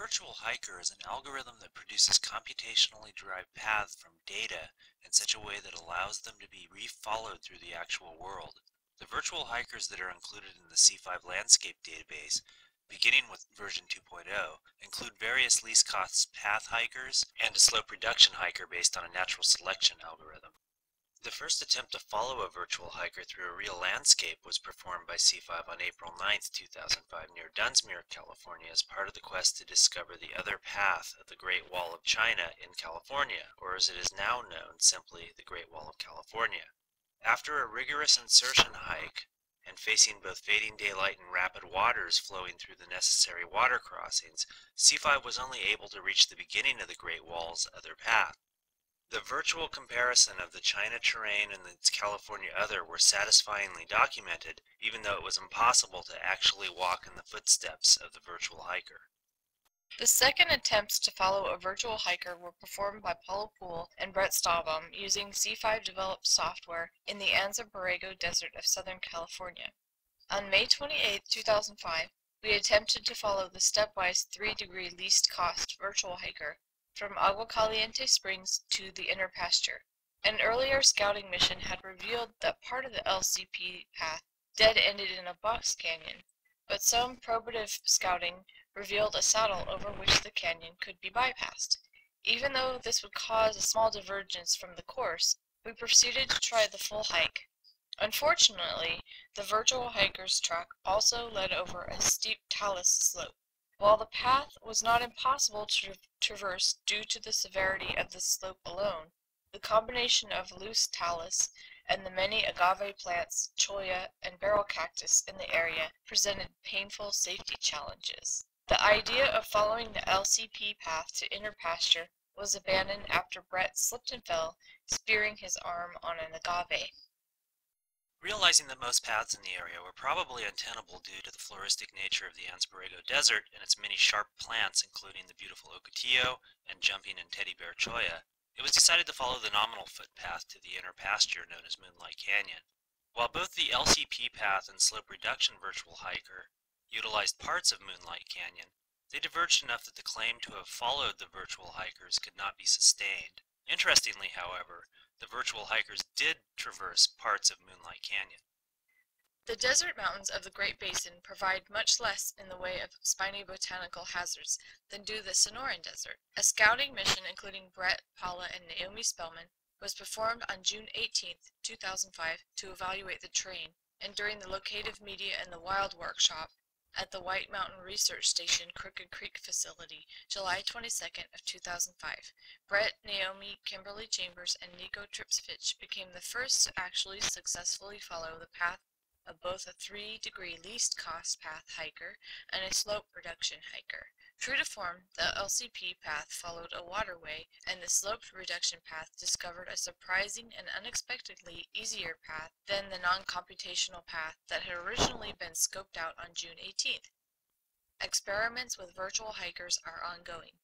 Virtual Hiker is an algorithm that produces computationally derived paths from data in such a way that allows them to be re-followed through the actual world. The virtual hikers that are included in the C5 landscape database, beginning with version 2.0, include various least cost path hikers and a slope reduction hiker based on a natural selection algorithm. The first attempt to follow a virtual hiker through a real landscape was performed by C5 on April 9, 2005 near Dunsmuir, California as part of the quest to discover the other path of the Great Wall of China in California, or as it is now known, simply the Great Wall of California. After a rigorous insertion hike, and facing both fading daylight and rapid waters flowing through the necessary water crossings, C5 was only able to reach the beginning of the Great Wall's other path. The virtual comparison of the China terrain and its California other were satisfyingly documented, even though it was impossible to actually walk in the footsteps of the virtual hiker. The second attempts to follow a virtual hiker were performed by Paul Poole and Brett Stallbaum using C5-developed software in the Anza-Borrego Desert of Southern California. On May 28, 2005, we attempted to follow the stepwise 3-degree least-cost virtual hiker from Agua Caliente Springs to the Inner Pasture. An earlier scouting mission had revealed that part of the LCP path dead-ended in a box canyon, but some probative scouting revealed a saddle over which the canyon could be bypassed. Even though this would cause a small divergence from the course, we proceeded to try the full hike. Unfortunately, the virtual hiker's track also led over a steep talus slope. While the path was not impossible to traverse due to the severity of the slope alone, the combination of loose talus and the many agave plants, cholla, and barrel cactus in the area presented painful safety challenges. The idea of following the LCP path to Inner Pasture was abandoned after Brett slipped and fell, spearing his arm on an agave. Realizing that most paths in the area were probably untenable due to the floristic nature of the Anza-Borrego Desert and its many sharp plants, including the beautiful Ocotillo and jumping and teddy bear cholla, it was decided to follow the nominal footpath to the Inner Pasture known as Moonlight Canyon. While both the LCP path and slope reduction virtual hiker utilized parts of Moonlight Canyon, they diverged enough that the claim to have followed the virtual hikers could not be sustained. Interestingly, however, the virtual hikers did traverse parts of Moonlight Canyon. The desert mountains of the Great Basin provide much less in the way of spiny botanical hazards than do the Sonoran Desert. A scouting mission including Brett, Paula, and Naomi Spellman was performed on June 18, 2005 to evaluate the terrain, and during the Locative Media in the Wild workshop at the White Mountain Research Station Crooked Creek facility, July 22 of 2005. Brett, Naomi, Kimberly Chambers, and Nico Trips-Fitch became the first to actually successfully follow the path of both a 3-degree least cost path hiker and a slope reduction hiker. True to form, the LCP path followed a waterway, and the slope reduction path discovered a surprising and unexpectedly easier path than the non-computational path that had originally been scoped out on June 18th. Experiments with virtual hikers are ongoing.